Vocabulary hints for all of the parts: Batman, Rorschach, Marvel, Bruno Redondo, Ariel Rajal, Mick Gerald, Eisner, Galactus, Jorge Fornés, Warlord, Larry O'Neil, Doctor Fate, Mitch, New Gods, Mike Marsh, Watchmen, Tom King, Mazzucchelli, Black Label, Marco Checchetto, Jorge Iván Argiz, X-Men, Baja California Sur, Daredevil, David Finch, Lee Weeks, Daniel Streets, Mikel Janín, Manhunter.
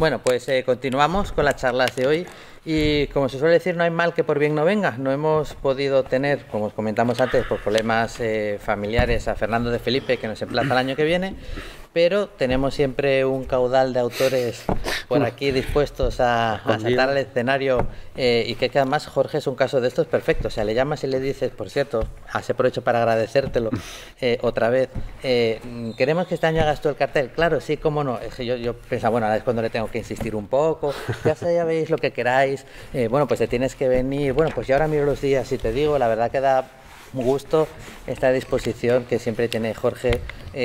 Bueno, pues continuamos con las charlas de hoy y, como se suele decir, no hay mal que por bien no venga. No hemos podido tener, como os comentamos antes, por problemas familiares a Fernando de Felipe, que nos emplaza el año que viene, pero tenemos siempre un caudal de autores por aquí dispuestos a saltar al escenario y que además Jorge es un caso de estos perfecto. O sea, le llamas y le dices, por cierto, aprovecho para agradecértelo otra vez, queremos que este año hagas tú el cartel. Claro, sí, cómo no. Es que yo pensaba, bueno, ahora es cuando le tengo que insistir un poco, ya veis lo que queráis, bueno, pues te tienes que venir, bueno, pues yo ahora miro los días y te digo, la verdad que da gusto esta disposición que siempre tiene Jorge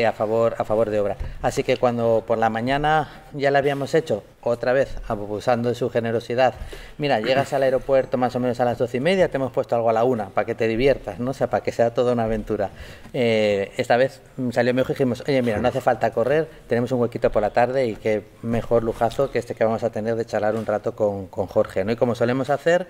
a favor de obra. Así que cuando por la mañana ya la habíamos hecho, otra vez abusando de su generosidad, mira, llegas al aeropuerto más o menos a las 12:30, te hemos puesto algo a la 1, para que te diviertas, ¿no? O sea, para que sea toda una aventura. Esta vez salió mejor y dijimos, oye, mira, no hace falta correr, tenemos un huequito por la tarde y qué mejor lujazo que este que vamos a tener de charlar un rato con Jorge, ¿no? Y como solemos hacer,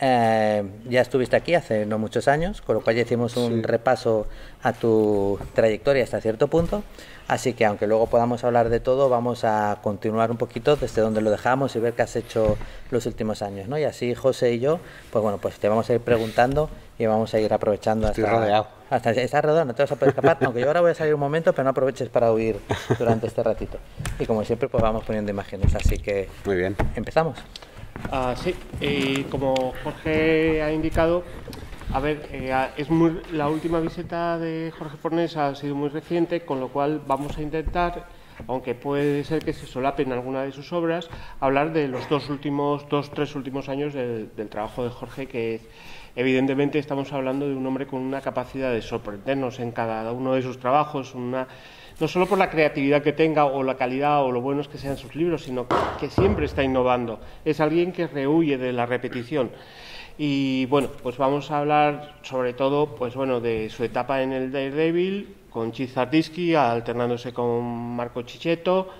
ya estuviste aquí hace no muchos años, con lo cual ya hicimos un repaso a tu trayectoria hasta cierto punto. Así que, aunque luego podamos hablar de todo, vamos a continuar un poquito desde donde lo dejamos y ver qué has hecho los últimos años, ¿no? Y así José y yo, pues bueno, pues te vamos a ir preguntando y vamos a ir aprovechando. Estoy rodeado. Estás rodeado, no te vas a poder escapar, aunque yo ahora voy a salir un momento, pero no aproveches para huir durante este ratito. Y como siempre, pues vamos poniendo imágenes, así que... Muy bien. ¿Empezamos? Sí, y como Jorge ha indicado... A ver, la última visita de Jorge Fornés ha sido muy reciente, con lo cual vamos a intentar, aunque puede ser que se solapen alguna de sus obras, hablar de los tres últimos años del trabajo de Jorge, que evidentemente estamos hablando de un hombre con una capacidad de sorprendernos en cada uno de sus trabajos, no solo por la creatividad que tenga o la calidad o lo buenos que sean sus libros, sino que siempre está innovando. Es alguien que rehuye de la repetición. Y bueno, pues vamos a hablar sobre todo, pues bueno, de su etapa en el Daredevil, con Chip Zdarsky, alternándose con Marco Checchetto.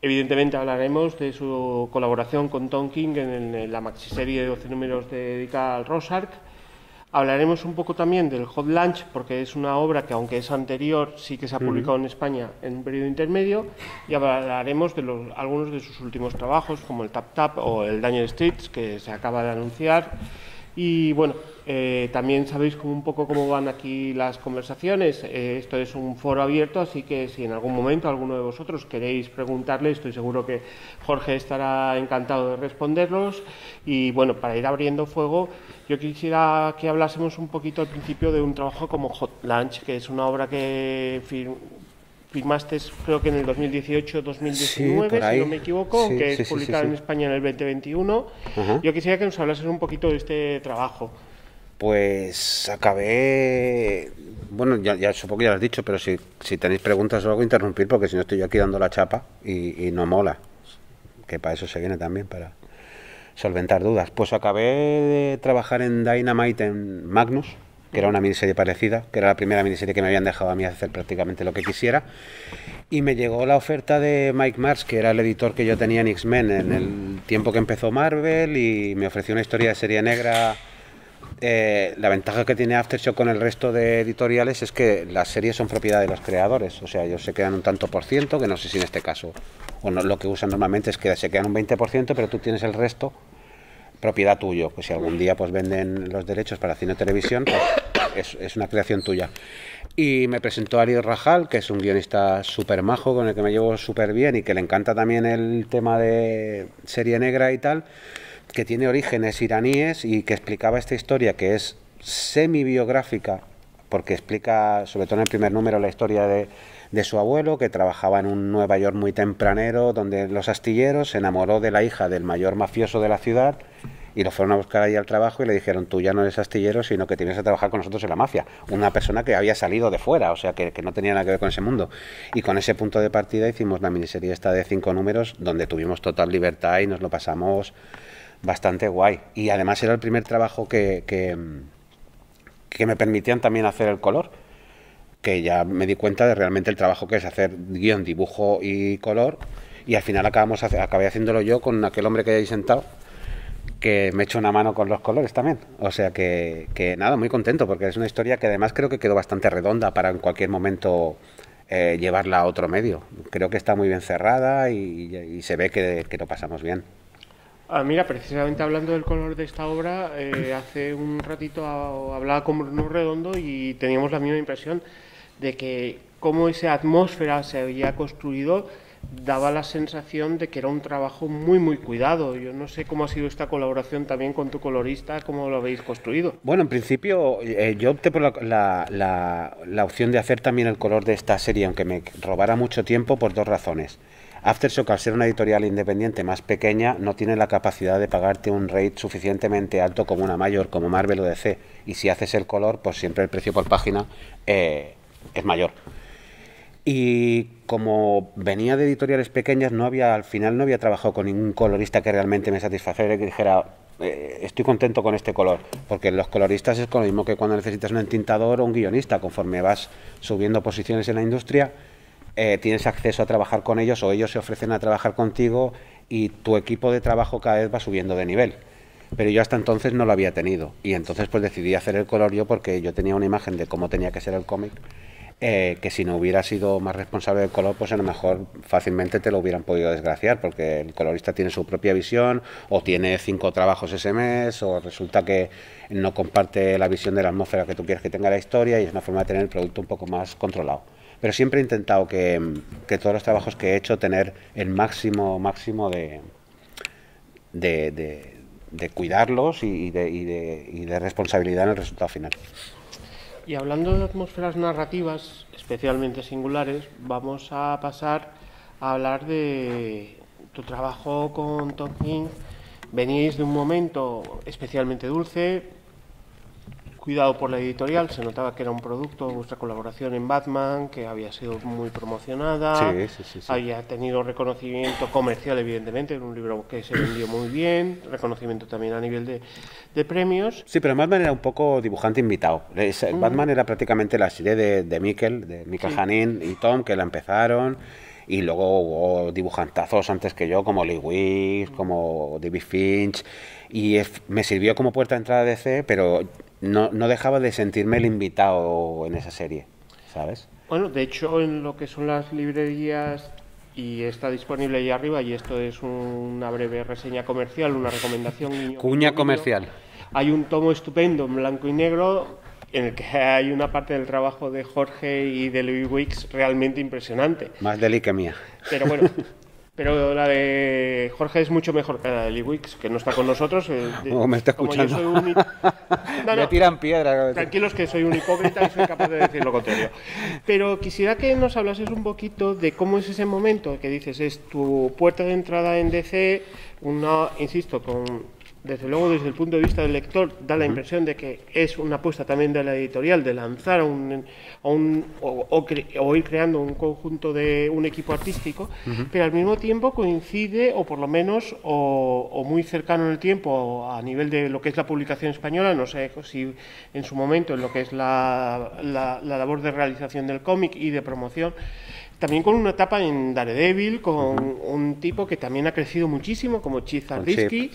Evidentemente hablaremos de su colaboración con Tom King en la maxiserie de 12 números dedicada al Rorschach. Hablaremos un poco también del Hot Lunch, porque es una obra que, aunque es anterior, sí que se ha publicado en España en un periodo intermedio. Y hablaremos de algunos de sus últimos trabajos, como el Tap Tap o el Danger Street, que se acaba de anunciar. Y bueno, también sabéis un poco cómo van aquí las conversaciones. Esto es un foro abierto, así que si en algún momento alguno de vosotros queréis preguntarle, estoy seguro que Jorge estará encantado de responderlos. Y bueno, para ir abriendo fuego, yo quisiera que hablásemos un poquito al principio de un trabajo como Hot Lunch, que es una obra que firmaste, creo que en el 2018-2019, si no me equivoco, sí, que es publicada en España en el 2021. Yo quisiera que nos hablases un poquito de este trabajo. Pues acabé... Bueno, ya supongo que ya lo has dicho, pero si tenéis preguntas o algo, interrumpir, porque si no estoy yo aquí dando la chapa y no mola. Que para eso se viene también, para solventar dudas. Pues acabé de trabajar en Dynamite en Magnus, que era una miniserie parecida, que era la primera miniserie que me habían dejado a mí hacer prácticamente lo que quisiera, y me llegó la oferta de Mike Marsh, que era el editor que yo tenía en X-Men en el tiempo que empezó Marvel, y me ofreció una historia de serie negra. La ventaja que tiene Aftershock con el resto de editoriales es que las series son propiedad de los creadores, o sea, ellos se quedan un tanto por ciento, que no sé si en este caso, o no, lo que usan normalmente es que se quedan un 20%, pero tú tienes el resto propiedad tuyo, pues si algún día pues venden los derechos para cine o televisión, pues es una creación tuya. Y me presentó Ariel Rajal, que es un guionista súper majo, con el que me llevo súper bien y que le encanta también el tema de serie negra y tal, que tiene orígenes iraníes y que explicaba esta historia que es semi-biográfica, porque explica, sobre todo en el primer número, la historia de su abuelo, que trabajaba en un Nueva York muy tempranero, donde los astilleros, se enamoró de la hija del mayor mafioso de la ciudad y lo fueron a buscar ahí al trabajo y le dijeron, tú ya no eres astillero, sino que tienes que trabajar con nosotros en la mafia. Una persona que había salido de fuera, o sea, que no tenía nada que ver con ese mundo. Y con ese punto de partida hicimos la miniserie esta de 5 números, donde tuvimos total libertad y nos lo pasamos bastante guay. Y además era el primer trabajo que me permitían también hacer el color, que ya me di cuenta de realmente el trabajo que es hacer guión, dibujo y color, y al final acabé haciéndolo yo con aquel hombre que hay ahí sentado, que me echó una mano con los colores también. O sea que nada, muy contento, porque es una historia que además creo que quedó bastante redonda para en cualquier momento llevarla a otro medio. Creo que está muy bien cerrada y se ve que lo pasamos bien. Ah, mira, precisamente hablando del color de esta obra, hace un ratito hablaba con Bruno Redondo y teníamos la misma impresión de que cómo esa atmósfera se había construido daba la sensación de que era un trabajo muy, muy cuidado. Yo no sé cómo ha sido esta colaboración también con tu colorista, cómo lo habéis construido. Bueno, en principio yo opté por la opción de hacer también el color de esta serie, aunque me robara mucho tiempo, por dos razones. Aftershock, al ser una editorial independiente más pequeña, no tiene la capacidad de pagarte un rate suficientemente alto como una mayor, como Marvel o DC. Y si haces el color, pues siempre el precio por página es mayor. Y como venía de editoriales pequeñas, al final no había trabajado con ningún colorista que realmente me satisfaciera y que dijera estoy contento con este color, porque los coloristas es lo mismo que cuando necesitas un entintador o un guionista. Conforme vas subiendo posiciones en la industria, tienes acceso a trabajar con ellos, o ellos se ofrecen a trabajar contigo, y tu equipo de trabajo cada vez va subiendo de nivel. Pero yo hasta entonces no lo había tenido, y entonces pues decidí hacer el color yo, porque yo tenía una imagen de cómo tenía que ser el cómic. Que si no hubiera sido más responsable del color, pues a lo mejor fácilmente te lo hubieran podido desgraciar, porque el colorista tiene su propia visión, o tiene 5 trabajos ese mes, o resulta que no comparte la visión de la atmósfera que tú quieres que tenga la historia, y es una forma de tener el producto un poco más controlado. Pero siempre he intentado que todos los trabajos que he hecho tener el máximo de cuidarlos y de responsabilidad en el resultado final. Y hablando de atmósferas narrativas, especialmente singulares, vamos a pasar a hablar de tu trabajo con Tom King. Veníais de un momento especialmente dulce, cuidado por la editorial, se notaba que era un producto, vuestra colaboración en Batman, que había sido muy promocionada, sí. Había tenido reconocimiento comercial, evidentemente, era un libro que se vendió muy bien, reconocimiento también a nivel de premios. Sí, pero Batman era un poco dibujante invitado. Batman era prácticamente la serie de Mikel Janín y Tom, que la empezaron, y luego hubo dibujantazos antes que yo, como Lee Weeks, como David Finch, y me sirvió como puerta de entrada de DC, pero no dejaba de sentirme el invitado en esa serie, ¿sabes? Bueno, de hecho, en lo que son las librerías, y está disponible ahí arriba, y esto es una breve reseña comercial, una recomendación. Cuña comercial. Hay un tomo estupendo en blanco y negro, en el que hay una parte del trabajo de Jorge y de Lee Weeks realmente impresionante. Más de Lee que mía. Pero bueno. Pero la de Jorge es mucho mejor que la de Lee Weeks, que no está con nosotros. Me está escuchando. No, me tiran piedra. Tranquilos, que soy un hipócrita y soy capaz de decir lo contrario. Pero quisiera que nos hablases un poquito de cómo es ese momento que dices, es tu puerta de entrada en DC, insisto, desde luego desde el punto de vista del lector da la impresión de que es una apuesta también de la editorial de lanzar o ir creando un conjunto de un equipo artístico, pero al mismo tiempo coincide, o por lo menos o muy cercano en el tiempo, a nivel de lo que es la publicación española, no sé si en su momento en lo que es la labor de realización del cómic y de promoción, también con una etapa en Daredevil, con un tipo que también ha crecido muchísimo, como Chip Zdarsky,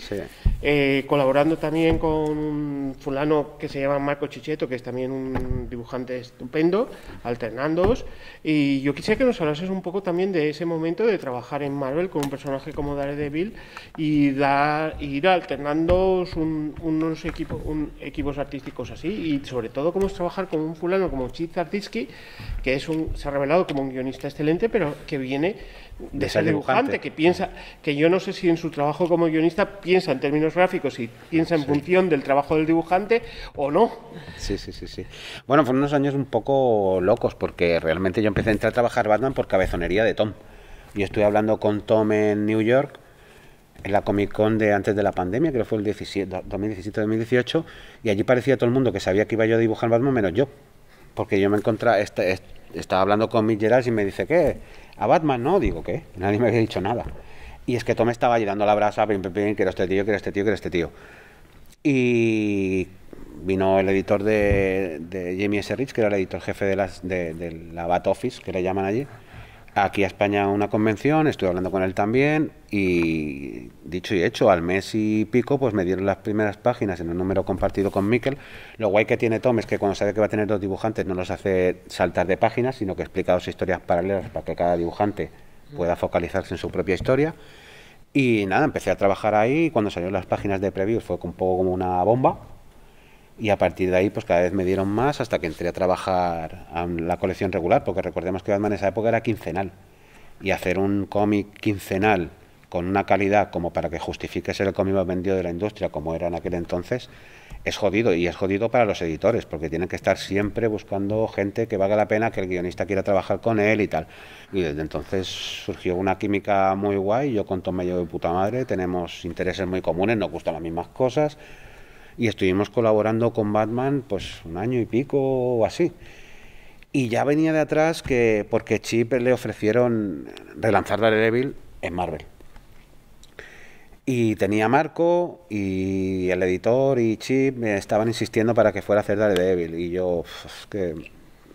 colaborando también con un fulano que se llama Marco Checchetto, que es también un dibujante estupendo, alternándoos. Y yo quisiera que nos hablases un poco también de ese momento de trabajar en Marvel con un personaje como Daredevil y ir alternando unos equipos artísticos así, y sobre todo cómo es trabajar con un fulano como Chip Zdarsky, que se ha revelado como un guionista excelente, pero que viene de ser dibujante, que piensa, que yo no sé si en su trabajo como guionista piensa en términos gráficos y piensa en función del trabajo del dibujante o no. Sí. Bueno, fueron unos años un poco locos, porque realmente yo empecé a entrar a trabajar Batman por cabezonería de Tom. Yo estuve hablando con Tom en New York, en la Comic Con de antes de la pandemia, creo que fue el 2017-2018, y allí parecía todo el mundo que sabía que iba yo a dibujar Batman, menos yo, porque yo me encontraba... Estaba hablando con Mick Gerald y me dice, ¿qué? ¿A Batman? No, digo, ¿qué? Nadie me había dicho nada. Y es que Tom estaba llenando la brasa, quiero este tío, quiero este tío, quiero este tío. Y vino el editor de Jamie S. Rich, que era el editor jefe de la Bat Office, que le llaman allí, aquí a España a una convención, estoy hablando con él también y dicho y hecho, al mes y pico pues me dieron las primeras páginas en un número compartido con Mikel. Lo guay que tiene Tom es que cuando sabe que va a tener dos dibujantes no los hace saltar de páginas, sino que explica dos historias paralelas para que cada dibujante pueda focalizarse en su propia historia. Y nada, empecé a trabajar ahí y cuando salieron las páginas de previews fue un poco como una bomba. Y a partir de ahí, pues cada vez me dieron más hasta que entré a trabajar a la colección regular, porque recordemos que Batman en esa época era quincenal. Y hacer un cómic quincenal con una calidad como para que justifique ser el cómic más vendido de la industria, como era en aquel entonces, es jodido. Y es jodido para los editores, porque tienen que estar siempre buscando gente que valga la pena, que el guionista quiera trabajar con él y tal. Y desde entonces surgió una química muy guay. Yo con Tom me llevo de puta madre, tenemos intereses muy comunes, nos gustan las mismas cosas. Y estuvimos colaborando con Batman pues un año y pico o así. Y ya venía de atrás que porque Chip le ofrecieron relanzar Daredevil en Marvel. Y tenía Marco y el editor y Chip me estaban insistiendo para que fuera a hacer Daredevil. Y yo, es que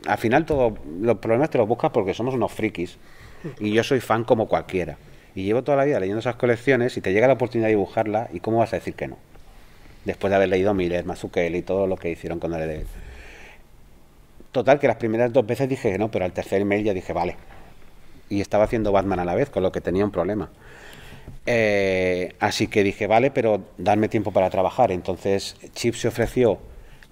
al final todos los problemas te los buscas porque somos unos frikis. Y yo soy fan como cualquiera. Y llevo toda la vida leyendo esas colecciones y te llega la oportunidad de dibujarla y ¿cómo vas a decir que no? Después de haber leído Miller, Mazzucchelli y todo lo que hicieron con Daredevil. Total, que las primeras dos veces dije que no, pero al tercer email ya dije, vale. Y estaba haciendo Batman a la vez, con lo que tenía un problema. Así que dije, vale, pero darme tiempo para trabajar. Entonces Chip se ofreció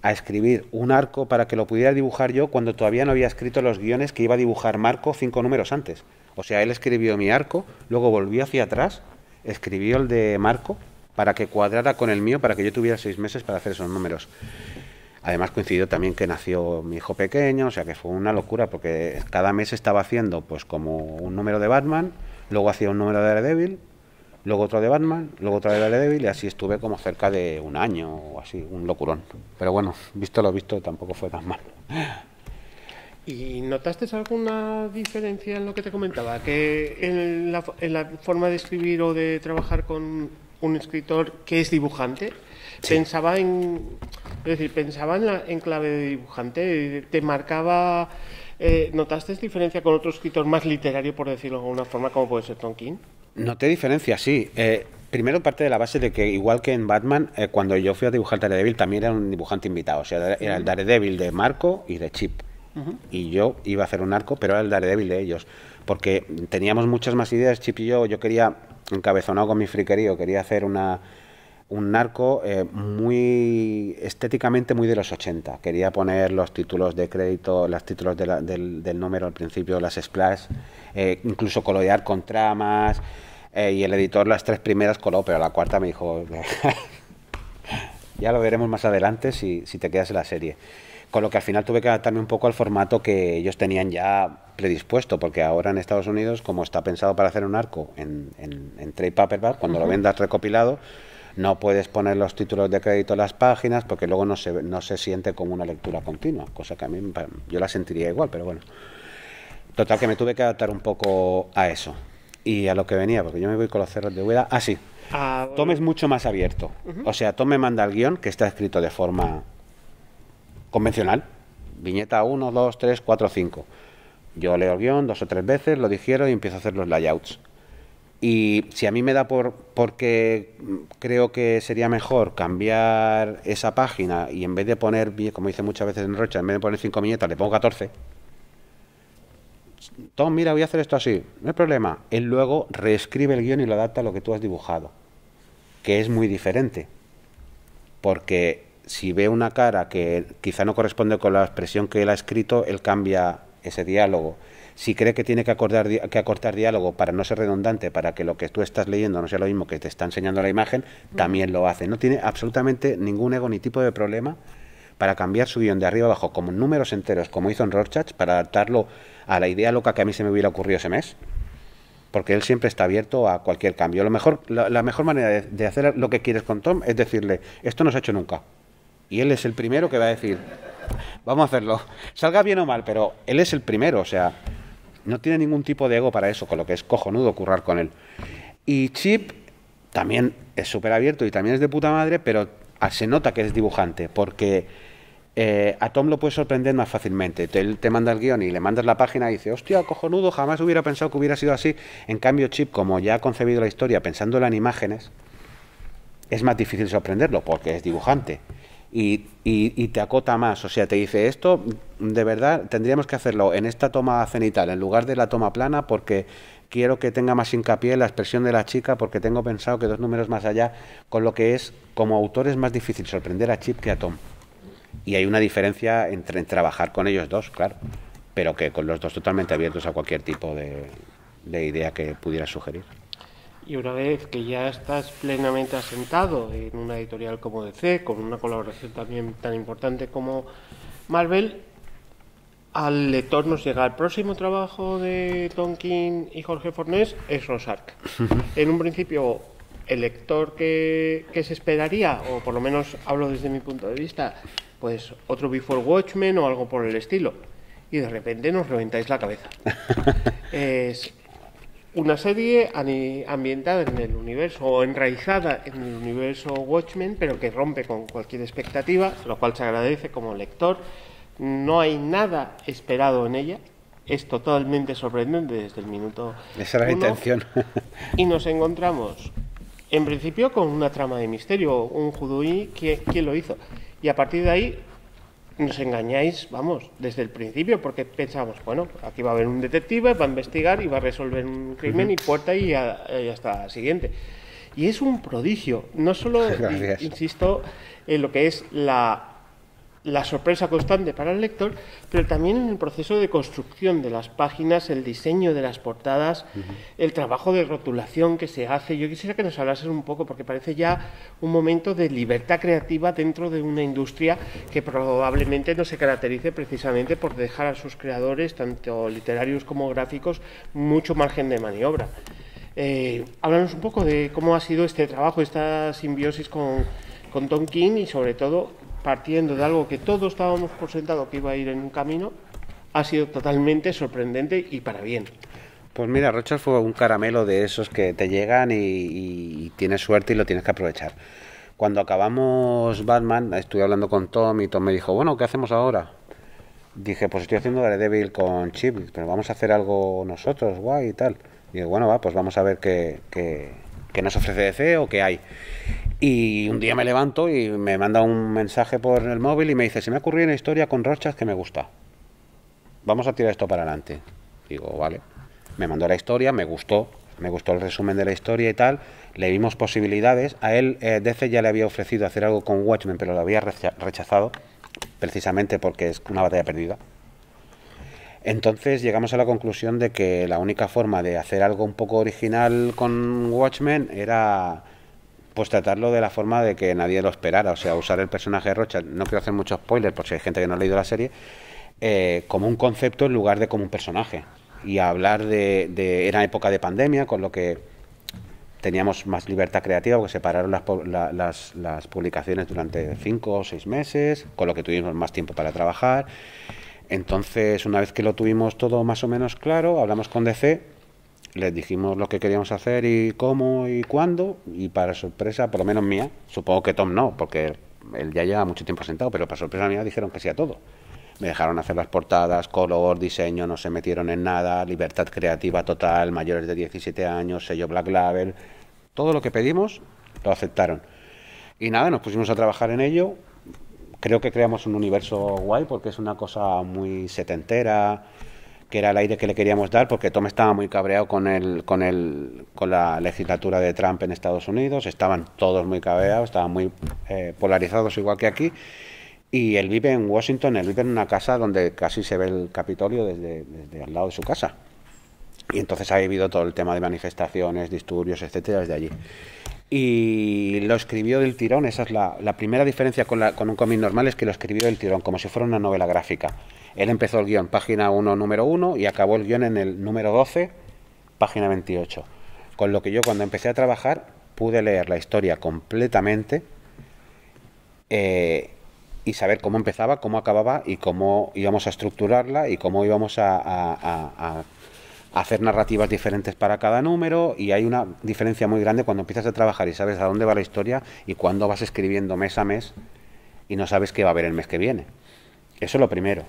a escribir un arco para que lo pudiera dibujar yo cuando todavía no había escrito los guiones que iba a dibujar Marco 5 números antes. O sea, él escribió mi arco, luego volvió hacia atrás, escribió el de Marco, para que cuadrara con el mío, para que yo tuviera 6 meses para hacer esos números. Además coincidió también que nació mi hijo pequeño, o sea que fue una locura, porque cada mes estaba haciendo pues como un número de Batman, luego hacía un número de Daredevil, luego otro de Batman, luego otro de Daredevil, y así estuve como cerca de un año o así, un locurón. Pero bueno, visto lo visto, tampoco fue tan mal. ¿Y notaste alguna diferencia en lo que te comentaba? Que en la forma de escribir o de trabajar con un escritor que es dibujante, sí. Pensaba en, es decir, pensaba en clave de dibujante, te marcaba, ¿notaste diferencia con otro escritor más literario, por decirlo de alguna forma, como puede ser Tom King? Noté diferencia, sí. Primero parte de la base de que, igual que en Batman, cuando yo fui a dibujar Daredevil también era un dibujante invitado, o sea, era el Daredevil de Marco y de Chip. Y yo iba a hacer un arco, pero era el Daredevil de ellos, porque teníamos muchas más ideas, Chip y yo. Yo quería, encabezonado con mi friquerío, quería hacer un arco muy estéticamente muy de los 80. Quería poner los títulos de crédito, los títulos del número al principio, las splash, incluso colorear con tramas, y el editor las 3 primeras coló, pero la cuarta me dijo, ya lo veremos más adelante si te quedas en la serie. Con lo que al final tuve que adaptarme un poco al formato que ellos tenían ya predispuesto, porque ahora en Estados Unidos, como está pensado para hacer un arco en trade paperback, cuando lo vendas recopilado, no puedes poner los títulos de crédito en las páginas, porque luego no se siente como una lectura continua, cosa que a mí yo la sentiría igual, pero bueno. Total, que me tuve que adaptar un poco a eso. Y a lo que venía, porque yo me voy con los cerros de Úbeda. Ah, sí. Bueno. Tom es mucho más abierto. O sea, Tom me manda el guión, que está escrito de forma convencional, viñeta 1, 2, 3, 4, 5. Yo leo el guión 2 o 3 veces, lo digiero y empiezo a hacer los layouts. Y si a mí me da porque creo que sería mejor cambiar esa página y en vez de poner, como dice muchas veces en Rocha, en vez de poner 5 viñetas, le pongo 14. Tom, mira, voy a hacer esto así, no hay problema. Él luego reescribe el guión y lo adapta a lo que tú has dibujado, que es muy diferente, porque si ve una cara que quizá no corresponde con la expresión que él ha escrito, él cambia ese diálogo. Si cree que tiene que acortar diálogo para no ser redundante, para que lo que tú estás leyendo no sea lo mismo que te está enseñando la imagen, también lo hace. No tiene absolutamente ningún ego ni tipo de problema para cambiar su guión de arriba abajo, como números enteros, como hizo en Rorschach, para adaptarlo a la idea loca que a mí se me hubiera ocurrido ese mes. Porque él siempre está abierto a cualquier cambio. La mejor manera de hacer lo que quieres con Tom es decirle, esto no se ha hecho nunca. Y él es el primero que va a decir, vamos a hacerlo, salga bien o mal, pero él es el primero, o sea, no tiene ningún tipo de ego para eso, con lo que es cojonudo currar con él. Y Chip también es súper abierto y también es de puta madre, pero se nota que es dibujante, porque a Tom lo puedes sorprender más fácilmente. Te manda el guión y le mandas la página y dice, hostia, cojonudo, jamás hubiera pensado que hubiera sido así. En cambio, Chip, como ya ha concebido la historia pensándola en imágenes, es más difícil sorprenderlo porque es dibujante. Y te acota más, o sea, te dice, esto de verdad tendríamos que hacerlo en esta toma cenital, en lugar de la toma plana, porque quiero que tenga más hincapié en la expresión de la chica, porque tengo pensado que 2 números más allá, con lo que es, como autor, es más difícil sorprender a Chip que a Tom. Y hay una diferencia entre trabajar con ellos dos, claro, pero que con los dos totalmente abiertos a cualquier tipo de idea que pudiera sugerir. Y una vez que ya estás plenamente asentado en una editorial como DC, con una colaboración también tan importante como Marvel, al lector nos llega el próximo trabajo de Tom King y Jorge Fornés, es Rorschach. En un principio, el lector que se esperaría, o por lo menos hablo desde mi punto de vista, pues otro Before Watchmen o algo por el estilo. Y de repente nos reventáis la cabeza. Es una serie ambientada en el universo, o enraizada en el universo Watchmen, pero que rompe con cualquier expectativa, lo cual se agradece como lector. No hay nada esperado en ella, es totalmente sorprendente desde el minuto Esa era la intención. Y nos encontramos, en principio, con una trama de misterio, un juduí, ¿quién lo hizo? Y a partir de ahí nos engañáis, vamos, desde el principio, porque pensamos, bueno, aquí va a haber un detective, va a investigar y va a resolver un crimen y puerta y hasta la siguiente. Y es un prodigio, no solo, insisto, en lo que es la sorpresa constante para el lector, pero también en el proceso de construcción de las páginas, el diseño de las portadas, el trabajo de rotulación que se hace. Yo quisiera que nos hablasen un poco, porque parece ya un momento de libertad creativa dentro de una industria que probablemente no se caracterice precisamente por dejar a sus creadores, tanto literarios como gráficos, mucho margen de maniobra. Háblanos un poco de cómo ha sido este trabajo, esta simbiosis con Tom King y, sobre todo, partiendo de algo que todos estábamos por sentado que iba a ir en un camino, ha sido totalmente sorprendente y para bien. Pues mira, Rorschach fue un caramelo de esos que te llegan y tienes suerte y lo tienes que aprovechar. Cuando acabamos Batman, estuve hablando con Tom y Tom me dijo, bueno, ¿qué hacemos ahora? Dije, pues estoy haciendo Daredevil con Chip, pero vamos a hacer algo nosotros, guay y tal. Y digo, bueno, va, pues vamos a ver qué nos ofrece DC o qué hay. Y un día me levanto y me manda un mensaje por el móvil y me dice, se me ha ocurrido una historia con Rorschach que me gusta. Vamos a tirar esto para adelante. Digo, vale. Me mandó la historia, me gustó el resumen de la historia y tal. Le vimos posibilidades. A él, DC ya le había ofrecido hacer algo con Watchmen, pero lo había rechazado, precisamente porque es una batalla perdida. Entonces llegamos a la conclusión de que la única forma de hacer algo un poco original con Watchmen era, pues, tratarlo de la forma de que nadie lo esperara, o sea, usar el personaje de Rorschach, no quiero hacer muchos spoilers por si hay gente que no ha leído la serie, como un concepto en lugar de como un personaje. Y hablar era época de pandemia, con lo que teníamos más libertad creativa, porque separaron las publicaciones durante 5 o 6 meses, con lo que tuvimos más tiempo para trabajar. Entonces, una vez que lo tuvimos todo más o menos claro, hablamos con DC, les dijimos lo que queríamos hacer y cómo y cuándo, y para sorpresa, por lo menos mía, supongo que Tom no, porque él ya lleva mucho tiempo sentado, pero para sorpresa mía dijeron que sí a todo. Me dejaron hacer las portadas, color, diseño, no se metieron en nada, libertad creativa total, mayores de 17 años, sello Black Label, todo lo que pedimos lo aceptaron. Y nada, nos pusimos a trabajar en ello. Creo que creamos un universo guay, porque es una cosa muy setentera, que era el aire que le queríamos dar, porque Tom estaba muy cabreado con la legislatura de Trump en Estados Unidos, estaban todos muy cabreados, estaban muy polarizados, igual que aquí, y él vive en Washington, él vive en una casa donde casi se ve el Capitolio desde al lado de su casa, y entonces ha vivido todo el tema de manifestaciones, disturbios, etcétera, desde allí. Y lo escribió del tirón. Esa es la primera diferencia con un cómic normal, es que lo escribió del tirón, como si fuera una novela gráfica. Él empezó el guión, página 1, número 1, y acabó el guión en el número 12, página 28. Con lo que yo, cuando empecé a trabajar, pude leer la historia completamente y saber cómo empezaba, cómo acababa y cómo íbamos a estructurarla y cómo íbamos a hacer narrativas diferentes para cada número. Y hay una diferencia muy grande cuando empiezas a trabajar y sabes a dónde va la historia y cuando vas escribiendo mes a mes y no sabes qué va a haber el mes que viene. Eso es lo primero.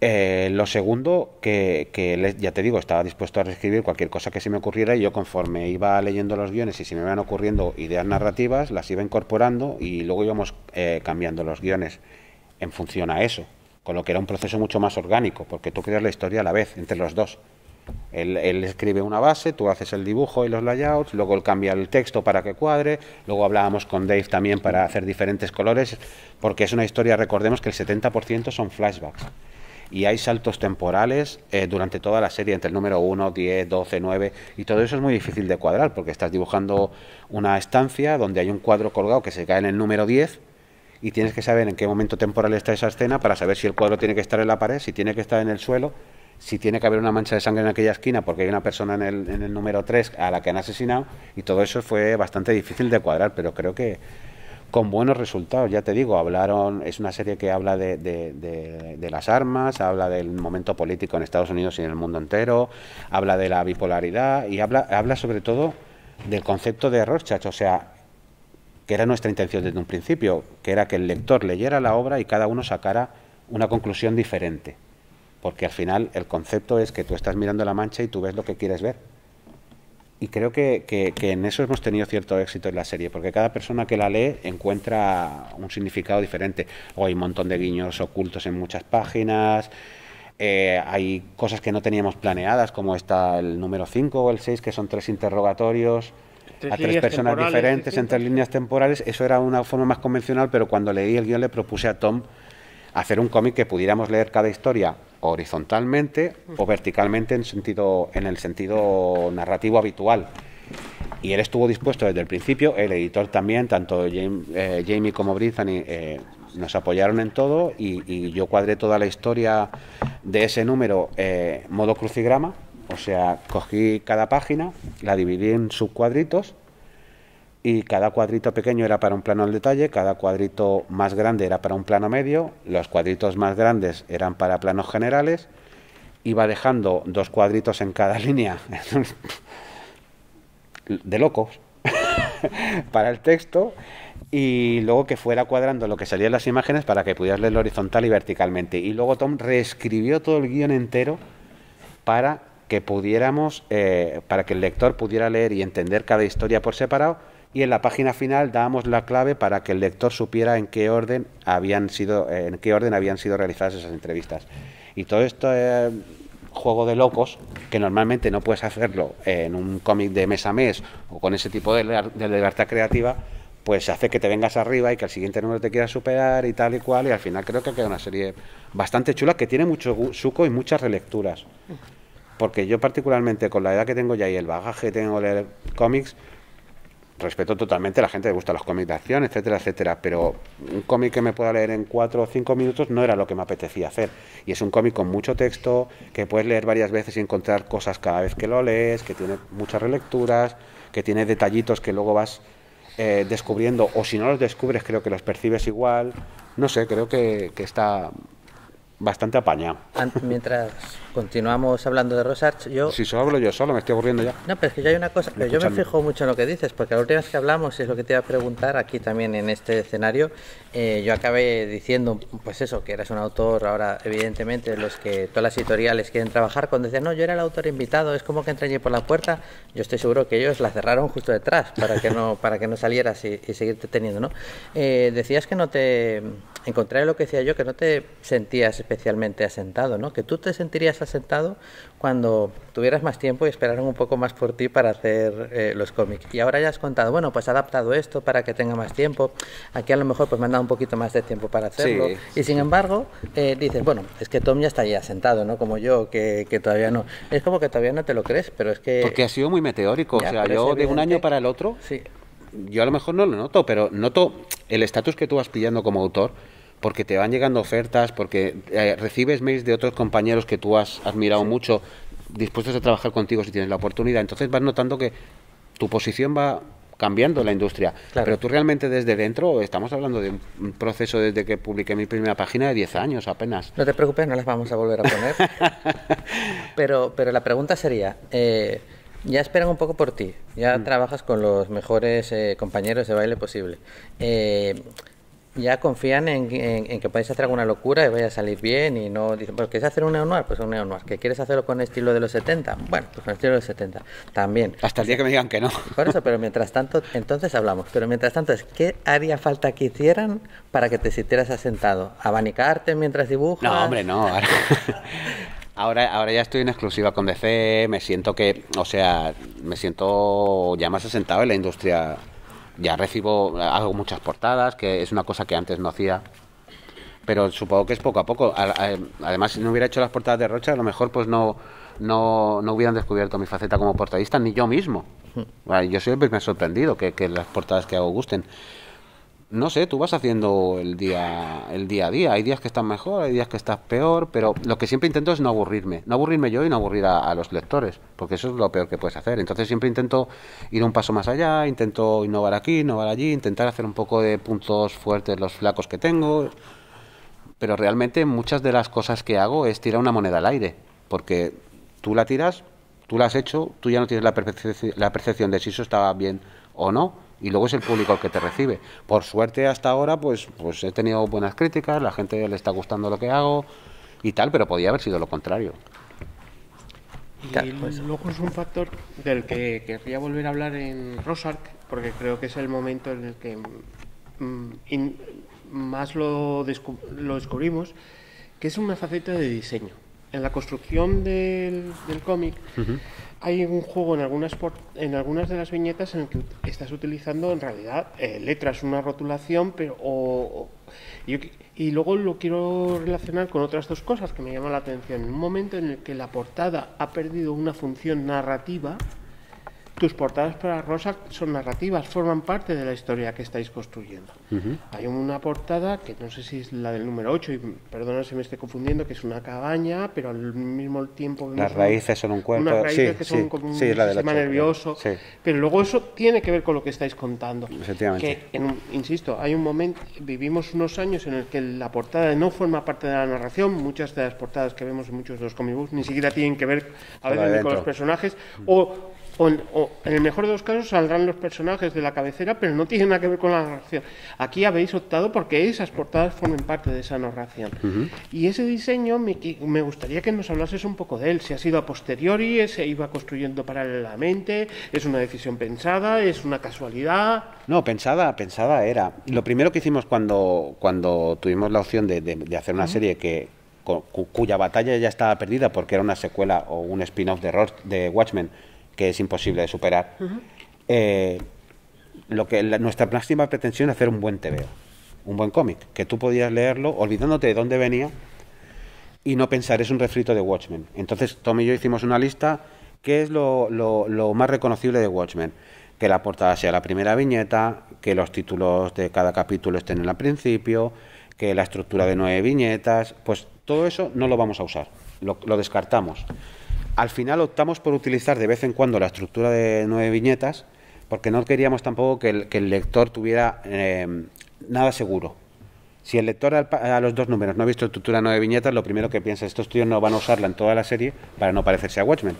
Lo segundo, que ya te digo, estaba dispuesto a reescribir cualquier cosa que se me ocurriera, y yo conforme iba leyendo los guiones y se me iban ocurriendo ideas narrativas, las iba incorporando y luego íbamos cambiando los guiones en función a eso, con lo que era un proceso mucho más orgánico, porque tú creas la historia a la vez, entre los dos. Él escribe una base, tú haces el dibujo y los layouts, luego él cambia el texto para que cuadre, luego hablábamos con Dave también para hacer diferentes colores, porque es una historia, recordemos que el 70% son flashbacks. Y hay saltos temporales durante toda la serie, entre el número 1, 10, 12, 9, y todo eso es muy difícil de cuadrar, porque estás dibujando una estancia donde hay un cuadro colgado que se cae en el número 10, y tienes que saber en qué momento temporal está esa escena para saber si el cuadro tiene que estar en la pared, si tiene que estar en el suelo, si tiene que haber una mancha de sangre en aquella esquina porque hay una persona en el número 3 a la que han asesinado, y todo eso fue bastante difícil de cuadrar, pero creo que con buenos resultados. Ya te digo, es una serie que habla de las armas, habla del momento político en Estados Unidos y en el mundo entero, habla de la bipolaridad y habla sobre todo del concepto de Rorschach, o sea, que era nuestra intención desde un principio, que era que el lector leyera la obra y cada uno sacara una conclusión diferente, porque al final el concepto es que tú estás mirando la mancha y tú ves lo que quieres ver. Y creo que en eso hemos tenido cierto éxito en la serie, porque cada persona que la lee encuentra un significado diferente. O hay un montón de guiños ocultos en muchas páginas, hay cosas que no teníamos planeadas, como está el número 5 o el 6, que son 3 interrogatorios a 3 personas diferentes en 3 líneas temporales. Eso era una forma más convencional, pero cuando leí el guión le propuse a Tom hacer un cómic que pudiéramos leer cada historia horizontalmente o verticalmente en el sentido narrativo habitual. Y él estuvo dispuesto desde el principio, el editor también, tanto Jamie como Brittany nos apoyaron en todo, y yo cuadré toda la historia de ese número modo crucigrama, o sea, cogí cada página, la dividí en subcuadritos, y cada cuadrito pequeño era para un plano al detalle, cada cuadrito más grande era para un plano medio, los cuadritos más grandes eran para planos generales, iba dejando 2 cuadritos en cada línea de locos para el texto, y luego que fuera cuadrando lo que salía en las imágenes para que pudieras leerlo horizontal y verticalmente. Y luego Tom reescribió todo el guión entero para que el lector pudiera leer y entender cada historia por separado, y en la página final dábamos la clave para que el lector supiera en qué orden habían sido realizadas esas entrevistas. Y todo este juego de locos, que normalmente no puedes hacerlo en un cómic de mes a mes o con ese tipo de libertad creativa, pues hace que te vengas arriba y que el siguiente número te quiera superar y tal y cual, y al final creo que queda una serie bastante chula que tiene mucho suco y muchas relecturas. Porque yo particularmente, con la edad que tengo ya y el bagaje que tengo de leer cómics, respeto totalmente a la gente que gusta los cómics de acción, etcétera, etcétera, pero un cómic que me pueda leer en 4 o 5 minutos no era lo que me apetecía hacer. Y es un cómic con mucho texto, que puedes leer varias veces y encontrar cosas cada vez que lo lees, que tiene muchas relecturas, que tiene detallitos que luego vas descubriendo, o si no los descubres creo que los percibes igual. No sé, creo que está bastante apañado. Mientras continuamos hablando de Rorschach, yo... Si solo hablo yo solo, me estoy aburriendo ya. No, pero es que ya hay una cosa, pero yo me fijo mucho en lo que dices, porque la última vez que hablamos, es lo que te iba a preguntar aquí también en este escenario, yo acabé diciendo, pues eso, que eras un autor, ahora evidentemente los que todas las editoriales quieren trabajar, cuando dicen, no, yo era el autor invitado, es como que entré allí por la puerta, yo estoy seguro que ellos la cerraron justo detrás, para que no salieras y seguirte teniendo, ¿no? Decías que no te... En contrario a lo que decía yo, que no te sentías especialmente asentado, ¿no? Que tú te sentirías asentado cuando tuvieras más tiempo y esperaran un poco más por ti para hacer los cómics. Y ahora ya has contado, bueno, pues he adaptado esto para que tenga más tiempo, aquí a lo mejor pues me han dado un poquito más de tiempo para hacerlo. Sí, y sin embargo, dices, bueno, es que Tom ya está ahí asentado, ¿no? Como yo, que todavía no. Es como que todavía no te lo crees, pero es que... Porque ha sido muy meteórico, ya, o sea, yo de un año para el otro... Sí. Yo a lo mejor no lo noto, pero noto el estatus que tú vas pillando como autor, porque te van llegando ofertas, porque recibes mails de otros compañeros que tú has admirado mucho, dispuestos a trabajar contigo si tienes la oportunidad. Entonces vas notando que tu posición va cambiando en la industria. Claro. Pero tú realmente desde dentro, estamos hablando de un proceso desde que publiqué mi primera página de 10 años apenas. No te preocupes, no las vamos a volver a poner. pero la pregunta sería... ya esperan un poco por ti, ya trabajas con los mejores compañeros de baile posible. ya confían en que podéis hacer alguna locura y vaya a salir bien y no... Dicen, pues, ¿quieres hacer un neo-noir? Pues un neo-noir. ¿Que quieres hacerlo con el estilo de los 70? Bueno, pues con el estilo de los 70 también. Hasta el día que me digan que no. Por eso, pero mientras tanto, entonces hablamos. Pero mientras tanto, ¿qué haría falta que hicieran para que te sintieras asentado? ¿Abanicarte mientras dibujas? No, hombre, no. Ahora ya estoy en exclusiva con DC, me siento que... O sea, me siento ya más asentado en la industria... Ya recibo, hago muchas portadas, que es una cosa que antes no hacía, pero supongo que es poco a poco. Además, si no hubiera hecho las portadas de Rorschach, a lo mejor pues no hubieran descubierto mi faceta como portadista, ni yo mismo. Bueno, yo siempre me he sorprendido que las portadas que hago gusten. No sé, tú vas haciendo el día a día. Hay días que estás mejor, hay días que estás peor, pero lo que siempre intento es no aburrirme. No aburrirme yo y no aburrir a los lectores, porque eso es lo peor que puedes hacer. Entonces siempre intento ir un paso más allá, intento innovar aquí, innovar allí, intentar hacer un poco de puntos fuertes los flacos que tengo. Pero realmente muchas de las cosas que hago es tirar una moneda al aire, porque tú la tiras, tú la has hecho, tú ya no tienes la percepción de si eso estaba bien o no. Y luego es el público el que te recibe. Por suerte hasta ahora pues he tenido buenas críticas, la gente le está gustando lo que hago y tal, pero podía haber sido lo contrario. Y luego es un factor del que querría volver a hablar en Rorschach, porque creo que es el momento en el que más lo descubrimos, que es una faceta de diseño. En la construcción del cómic hay un juego en algunas de las viñetas en el que estás utilizando en realidad letras, una rotulación, pero y luego lo quiero relacionar con otras dos cosas que me llaman la atención. En un momento en el que la portada ha perdido una función narrativa, tus portadas para Rorschach son narrativas, forman parte de la historia que estáis construyendo. Hay una portada, que no sé si es la del número 8, y perdona si me estoy confundiendo, que es una cabaña, pero al mismo tiempo... Las raíces son un cuerpo. Unas raíces que son como un sistema nervioso. Sí. Pero luego eso tiene que ver con lo que estáis contando. Efectivamente. Que, insisto, hay un momento, vivimos unos años en el que la portada no forma parte de la narración. Muchas de las portadas que vemos en muchos de los comic books ni siquiera tienen que ver a veces ni con los personajes, o en el mejor de los casos saldrán los personajes de la cabecera, pero no tienen nada que ver con la narración. Aquí habéis optado porque esas portadas formen parte de esa narración. Y ese diseño me gustaría que nos hablases un poco de él. Si ha sido a posteriori, se iba construyendo paralelamente, es una decisión pensada, es una casualidad... No, pensada era. Lo primero que hicimos cuando tuvimos la opción de hacer una serie que... cuya batalla ya estaba perdida porque era una secuela o un spin-off de Watchmen, que es imposible de superar, nuestra máxima pretensión es hacer un buen tebeo, un buen cómic, que tú podías leerlo olvidándote de dónde venía y no pensar, es un refrito de Watchmen. Entonces Tom y yo hicimos una lista, ¿qué es lo más reconocible de Watchmen? Que la portada sea la primera viñeta, que los títulos de cada capítulo estén al principio, que la estructura de 9 viñetas, pues todo eso no lo vamos a usar, lo descartamos. Al final optamos por utilizar de vez en cuando la estructura de 9 viñetas porque no queríamos tampoco que el lector tuviera nada seguro. Si el lector a los dos números no ha visto estructura de 9 viñetas, lo primero que piensa es estos tíos no van a usarla en toda la serie para no parecerse a Watchmen.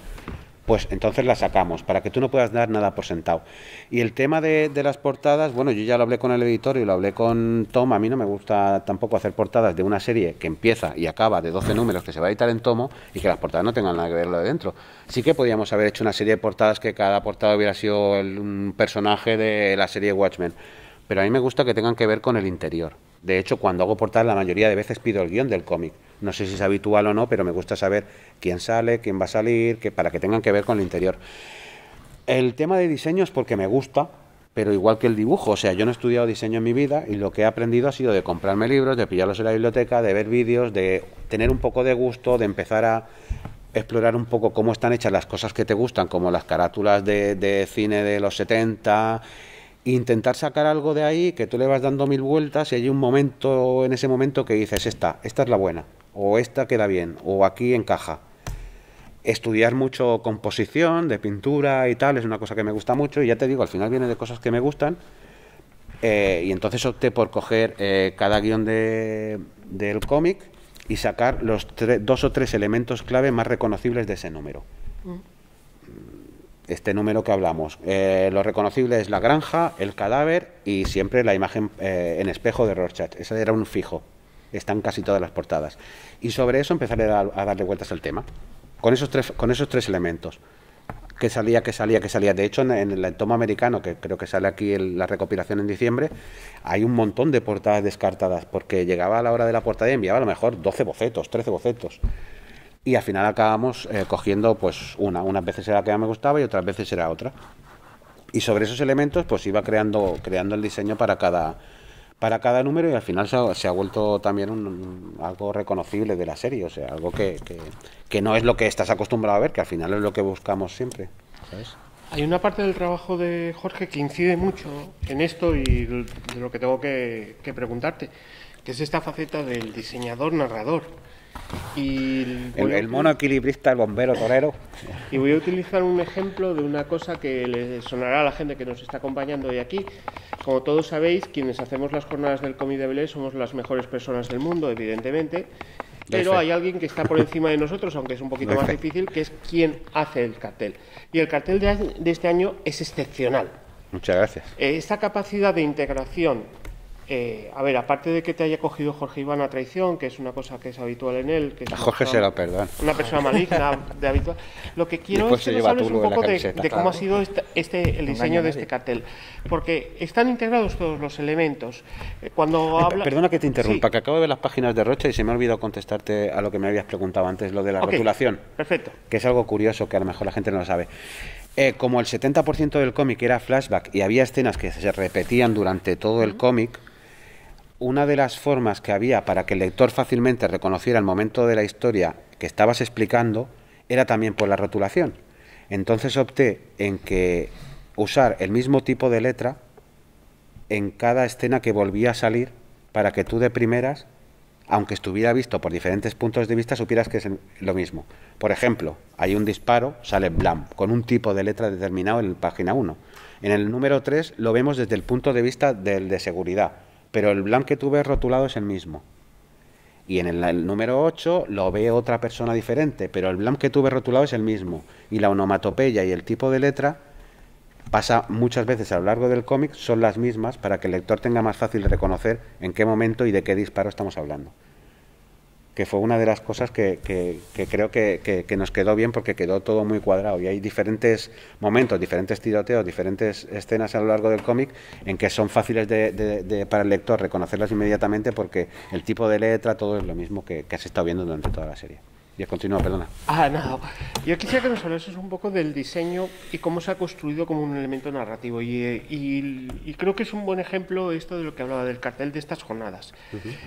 Pues entonces la sacamos, para que tú no puedas dar nada por sentado. Y el tema de las portadas, bueno, yo ya lo hablé con el editor y lo hablé con Tom. A mí no me gusta tampoco hacer portadas de una serie que empieza y acaba de 12 números que se va a editar en tomo y que las portadas no tengan nada que ver lo de dentro. Sí que podíamos haber hecho una serie de portadas que cada portada hubiera sido un personaje de la serie Watchmen, pero a mí me gusta que tengan que ver con el interior. De hecho, cuando hago portadas, la mayoría de veces pido el guión del cómic. No sé si es habitual o no, pero me gusta saber quién sale, quién va a salir, para que tengan que ver con el interior. El tema de diseño es porque me gusta, pero igual que el dibujo. O sea, yo no he estudiado diseño en mi vida y lo que he aprendido ha sido de comprarme libros, de pillarlos en la biblioteca, de ver vídeos, de tener un poco de gusto, de empezar a explorar un poco cómo están hechas las cosas que te gustan, como las carátulas de cine de los 70... intentar sacar algo de ahí, que tú le vas dando 1000 vueltas y hay un momento en ese momento que dices, esta es la buena, o esta queda bien, o aquí encaja. Estudiar mucho composición de pintura y tal, es una cosa que me gusta mucho, y ya te digo, al final viene de cosas que me gustan, y entonces opté por coger cada guión del cómic y sacar los 2 o 3 elementos clave más reconocibles de ese número. este número que hablamos. Lo reconocible es la granja, el cadáver y siempre la imagen en espejo de Rorschach. Ese era un fijo. Están casi todas las portadas. Y sobre eso empezaré a darle vueltas al tema. Con esos tres elementos. Que salía. De hecho, en el tomo americano, que creo que sale aquí la recopilación en diciembre, hay un montón de portadas descartadas, porque llegaba a la hora de la portada y enviaba a lo mejor 12 bocetos, 13 bocetos. Y al final acabamos cogiendo pues una. Unas veces era la que más me gustaba y otras veces era otra. Y sobre esos elementos pues iba creando el diseño para cada número, y al final se ha vuelto también algo reconocible de la serie, o sea, algo que no es lo que estás acostumbrado a ver, que al final es lo que buscamos siempre, ¿sabes? Hay una parte del trabajo de Jorge que incide mucho en esto y de lo que tengo que preguntarte, que es esta faceta del diseñador-narrador. El mono equilibrista, el bombero torero. Y voy a utilizar un ejemplo de una cosa que le sonará a la gente que nos está acompañando hoy aquí. Como todos sabéis, quienes hacemos las jornadas del cómic de Avilés somos las mejores personas del mundo, evidentemente. Pero hay alguien que está por encima de nosotros, aunque es un poquito más difícil, que es quien hace el cartel. Y el cartel de este año es excepcional. Muchas gracias. Esta capacidad de integración. A ver, aparte de que te haya cogido Jorge Iván a traición, que es una cosa que es habitual en él... Que a Jorge se lo perdona. Una persona maligna, de habitual. Lo que quiero después es que nos hables un poco de cómo ha sido el diseño de este cartel. Porque están integrados todos los elementos. Cuando habla... Perdona que te interrumpa, sí, que acabo de ver las páginas de Rocha y se me ha olvidado contestarte a lo que me habías preguntado antes, lo de la rotulación. Perfecto. Que es algo curioso, que a lo mejor la gente no lo sabe. Como el 70% del cómic era flashback y había escenas que se repetían durante todo el cómic... Una de las formas que había para que el lector fácilmente reconociera el momento de la historia que estabas explicando era también por la rotulación. Entonces opté en que usar el mismo tipo de letra en cada escena que volvía a salir para que tú de primeras, aunque estuviera visto por diferentes puntos de vista, supieras que es lo mismo. Por ejemplo, hay un disparo, sale Blam, con un tipo de letra determinado en la página 1. En el número 3 lo vemos desde el punto de vista del de seguridad. Pero el blanco que tú ves rotulado es el mismo. Y en el número 8 lo ve otra persona diferente, pero el blanco que tú ves rotulado es el mismo. Y la onomatopeya y el tipo de letra pasa muchas veces a lo largo del cómic, son las mismas para que el lector tenga más fácil de reconocer en qué momento y de qué disparo estamos hablando. Que fue una de las cosas que creo que nos quedó bien, porque quedó todo muy cuadrado y hay diferentes momentos, diferentes tiroteos, diferentes escenas a lo largo del cómic en que son fáciles para el lector reconocerlas inmediatamente, porque el tipo de letra, todo es lo mismo que has estado viendo durante toda la serie. Ya continúa, perdona. No. Yo quisiera que nos hablases un poco del diseño y cómo se ha construido como un elemento narrativo. Y creo que es un buen ejemplo esto de lo que hablaba del cartel de estas jornadas.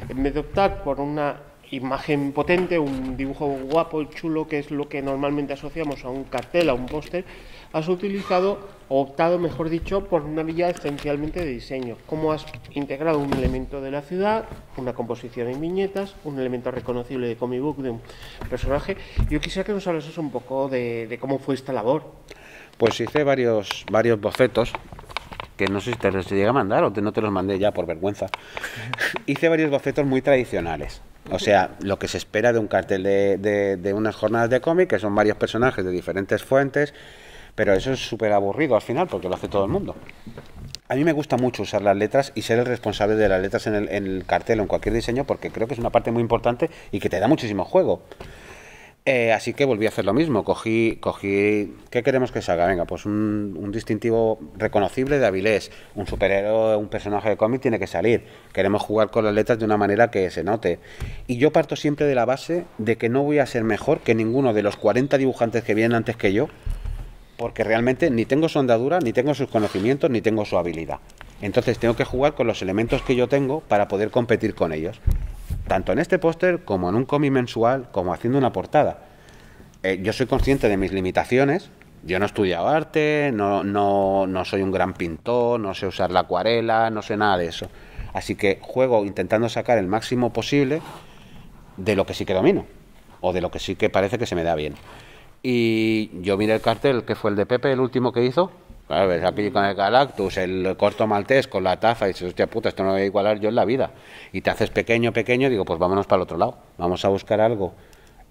En vez de optar por una imagen potente, un dibujo guapo y chulo, que es lo que normalmente asociamos a un cartel, a un póster, has utilizado, o optado mejor dicho, por una vía esencialmente de diseño. ¿Cómo has integrado un elemento de la ciudad, una composición en viñetas, un elemento reconocible de comic book de un personaje? Yo quisiera que nos hablases un poco de cómo fue esta labor. Pues hice varios bocetos, que no sé si te los llegué a mandar o no te los mandé ya por vergüenza. Hice varios bocetos muy tradicionales. O sea, lo que se espera de un cartel de unas jornadas de cómic, que son varios personajes de diferentes fuentes, pero eso es súper aburrido al final porque lo hace todo el mundo. A mí me gusta mucho usar las letras y ser el responsable de las letras en el cartel o en cualquier diseño, porque creo que es una parte muy importante y que te da muchísimo juego. Así que volví a hacer lo mismo, cogí ¿qué queremos que salga? Venga, pues un distintivo reconocible de Avilés, un superhéroe, un personaje de cómic tiene que salir, queremos jugar con las letras de una manera que se note. Y yo parto siempre de la base de que no voy a ser mejor que ninguno de los 40 dibujantes que vienen antes que yo, porque realmente ni tengo su andadura, ni tengo sus conocimientos, ni tengo su habilidad. Entonces tengo que jugar con los elementos que yo tengo para poder competir con ellos. Tanto en este póster como en un cómic mensual, como haciendo una portada. Yo soy consciente de mis limitaciones. Yo no he estudiado arte, no soy un gran pintor, no sé usar la acuarela, no sé nada de eso. Así que juego intentando sacar el máximo posible de lo que sí que domino o de lo que sí que parece que se me da bien. Y yo miré el cartel, que fue el de Pepe, el último que hizo. A ver, aquí con el Galactus, el corto maltés con la taza, y dices, hostia puta, esto no lo voy a igualar yo en la vida. Y te haces pequeño, pequeño, y digo, pues vámonos para el otro lado, vamos a buscar algo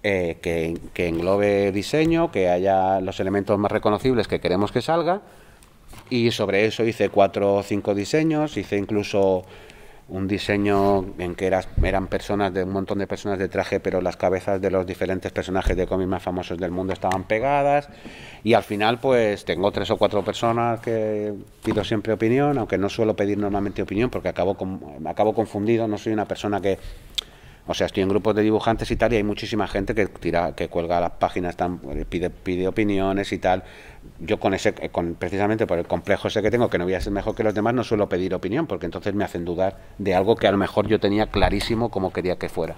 que englobe diseño, que haya los elementos más reconocibles que queremos que salga, y sobre eso hice 4 o 5 diseños, hice incluso un diseño en que eran personas, de un montón de personas de traje, pero las cabezas de los diferentes personajes de cómics más famosos del mundo estaban pegadas, y al final pues tengo 3 o 4 personas que pido siempre opinión, aunque no suelo pedir normalmente opinión porque acabo confundido, no soy una persona que... O sea, estoy en grupos de dibujantes y tal, y hay muchísima gente que cuelga las páginas, pide opiniones y tal. Yo precisamente por el complejo ese que tengo, que no voy a ser mejor que los demás, no suelo pedir opinión, porque entonces me hacen dudar de algo que a lo mejor yo tenía clarísimo cómo quería que fuera.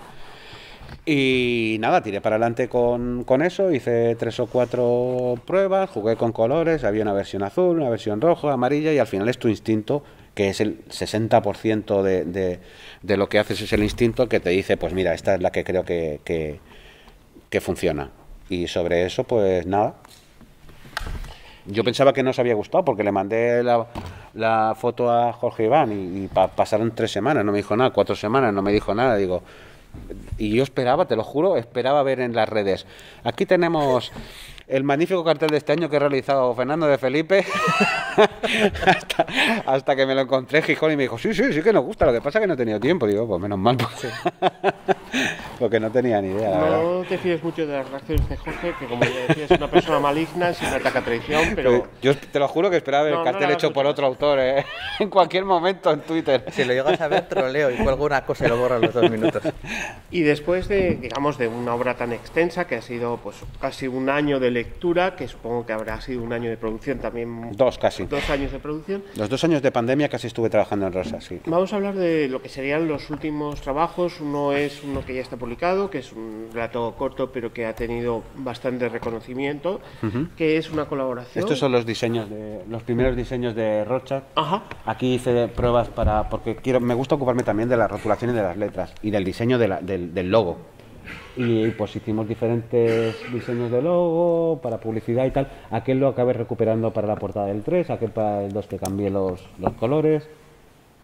Y nada, tiré para adelante con eso, hice 3 o 4 pruebas, jugué con colores, había una versión azul, una versión roja, amarilla, y al final es tu instinto, que es el 60% de lo que haces, es el instinto que te dice, pues mira, esta es la que creo que funciona. Y sobre eso, pues nada. Yo pensaba que no os había gustado, porque le mandé la foto a Jorge Iván y pasaron 3 semanas, no me dijo nada, 4 semanas, no me dijo nada, digo... Y yo esperaba, te lo juro, esperaba ver en las redes: aquí tenemos el magnífico cartel de este año que ha realizado Fernando de Felipe. hasta que me lo encontré en Gijón y me dijo: sí, sí, sí que nos gusta, lo que pasa es que no he tenido tiempo. Digo, pues menos mal, porque, porque no tenía ni idea. No te fíes mucho de las reacciones de Jorge, que como ya decía, es una persona maligna, sin ataque a traición, pero... Yo te lo juro que esperaba el cartel hecho por otro autor, ¿eh? En cualquier momento en Twitter. Si lo llegas a ver, troleo y cuelgo una cosa y lo borro en los 2 minutos. Y después de, digamos, de una obra tan extensa, que ha sido pues casi un año de lectura, que supongo que habrá sido un año de producción también. 2 casi. 2 años de producción. Los 2 años de pandemia casi estuve trabajando en Rosa, sí. Vamos a hablar de lo que serían los últimos trabajos. Uno es uno que ya está publicado, que es un relato corto, pero que ha tenido bastante reconocimiento, que es una colaboración. Estos son los diseños, los primeros diseños de Rorschach. Ajá. Aquí hice pruebas porque me gusta ocuparme también de la rotulación y de las letras, y del diseño del logo. Y pues hicimos diferentes diseños de logo para publicidad y tal. Aquel lo acabé recuperando para la portada del 3, aquel para el 2 que cambié los colores.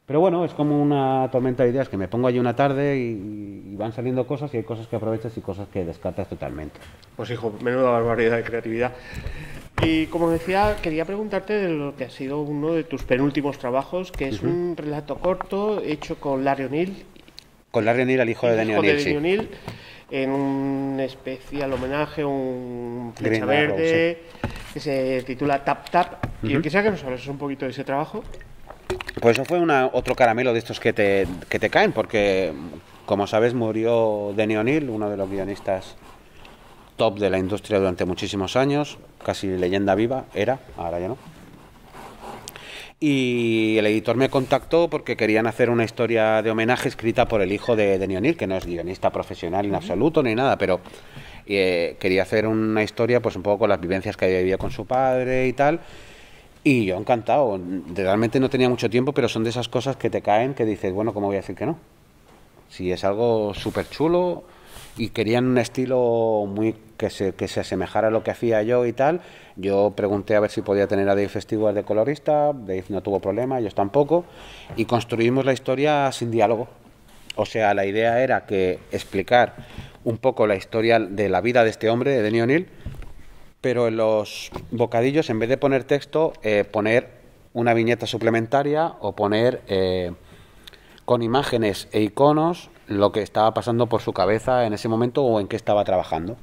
Pero bueno, es como una tormenta de ideas, que me pongo allí una tarde y van saliendo cosas, y hay cosas que aprovechas y cosas que descartas totalmente. Pues hijo, menuda barbaridad de creatividad. Y como decía, quería preguntarte de lo que ha sido uno de tus penúltimos trabajos, que es un relato corto hecho con Larry O'Neil. Con Larry O'Neil, el hijo de Denny O'Neil, sí. O'Neil, en un especial homenaje, un flecha verde, que se titula Tap Tap. Y yo quisiera que nos hables un poquito de ese trabajo. Pues eso fue otro caramelo de estos que te caen, porque, como sabes, murió Denny O'Neil, uno de los guionistas top de la industria durante muchísimos años, casi leyenda viva era, ahora ya no. Y el editor me contactó porque querían hacer una historia de homenaje escrita por el hijo de Denny O'Neil, que no es guionista profesional en absoluto ni nada, pero quería hacer una historia pues un poco con las vivencias que había vivido con su padre y tal. Y yo encantado, realmente no tenía mucho tiempo, pero son de esas cosas que te caen, que dices, bueno, ¿cómo voy a decir que no? Si es algo súper chulo, y querían un estilo muy que se asemejara a lo que hacía yo y tal. Yo pregunté a ver si podía tener a Dave Stewart de colorista, Dave no tuvo problema, ellos tampoco, y construimos la historia sin diálogo. O sea, la idea era que explicar un poco la historia de la vida de este hombre, de Denny O'Neil, pero en los bocadillos, en vez de poner texto, poner una viñeta suplementaria o poner con imágenes e iconos lo que estaba pasando por su cabeza en ese momento o en qué estaba trabajando.